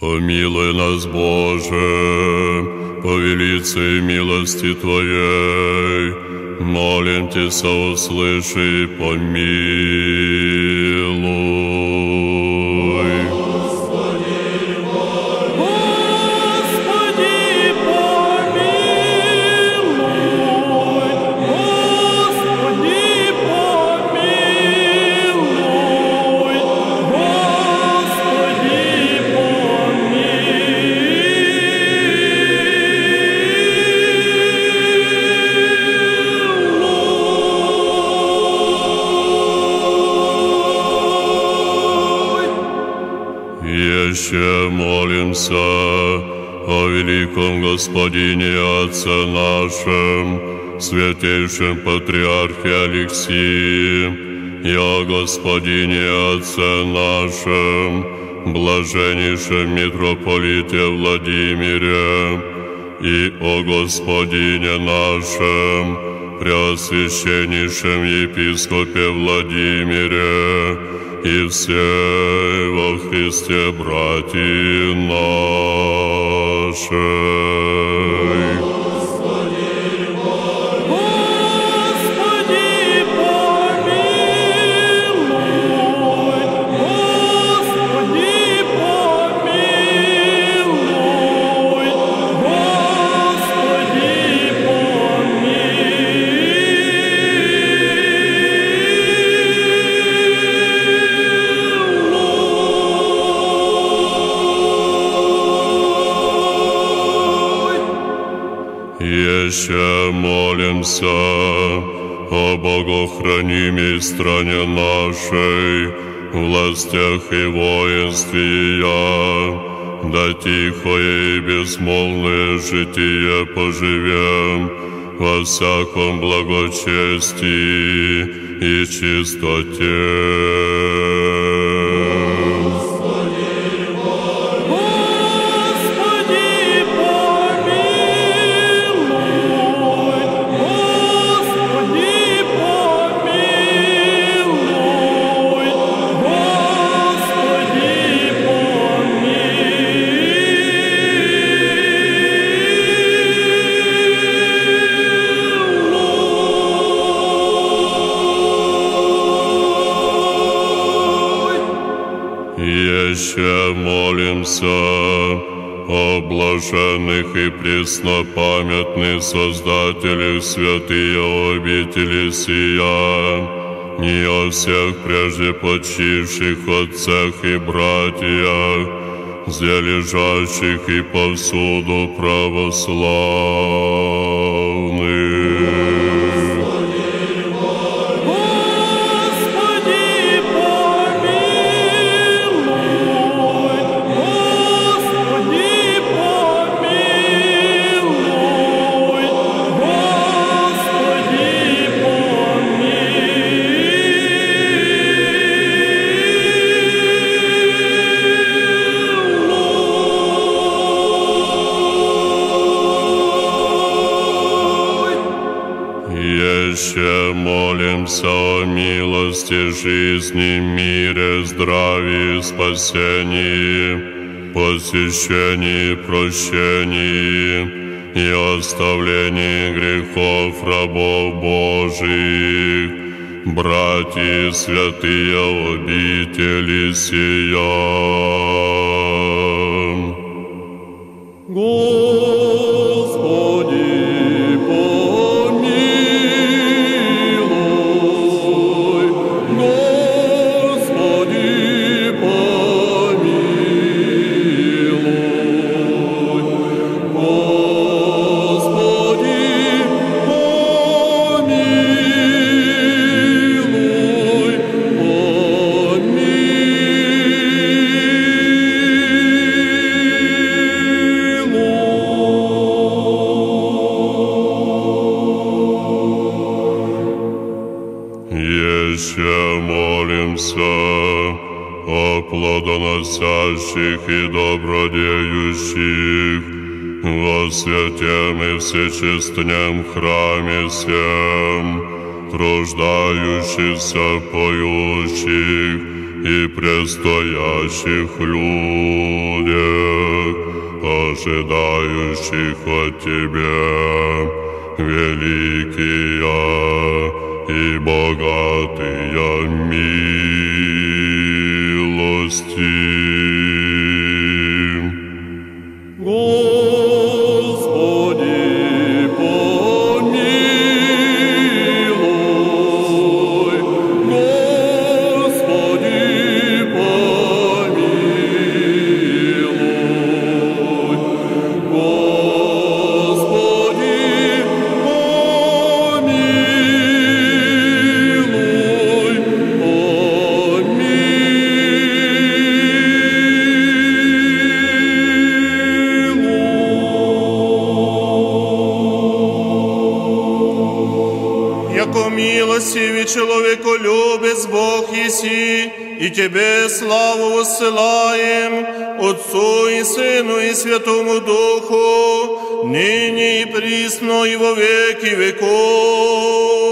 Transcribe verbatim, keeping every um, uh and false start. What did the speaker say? Помилуй нас, Боже, по велице и милости Твоей, молим Тебя, услыши и помилуй. Господи, Господи, помилуй, Господи, помилуй, Господи, еще молимся о великом Господине Отце нашем, святейшем Патриархе Алексии, и о Господине Отце нашем, блаженнейшем митрополите Владимире, и о Господине нашем, преосвященнейшем епископе Владимире, и все во Христе братья наши. Господи, Господи, помилуй, Господи, помилуй, Господи, помилуй. Еще молимся о богохранимой стране нашей, властях и воинстве я, да тихое и безмолвное житие поживем во всяком благочестии и чистоте. Еще молимся о блаженных и преснопамятных создателях святые обители сия, и о всех прежде почивших отцах и братьях, где лежащих и повсюду православных. Еще молимся о милости, жизни, мире, здравии, спасении, посещении, прощении и оставлении грехов рабов Божьих, братья святые обители сия. Господи, о плодоносящих и добродеющих во святем и всечестном храме всем, труждающихся, поющих и предстоящих людях. ожидающих от Тебя, великие и богатые милости. Господи, помилуй, Господи, помилуй, Господи, помилуй, помилуй. Яко милостивый человеколюбец Бог еси, и Тебе славу воссылаем, Отцу и Сыну и Святому Духу, ныне и присно и во веки веков.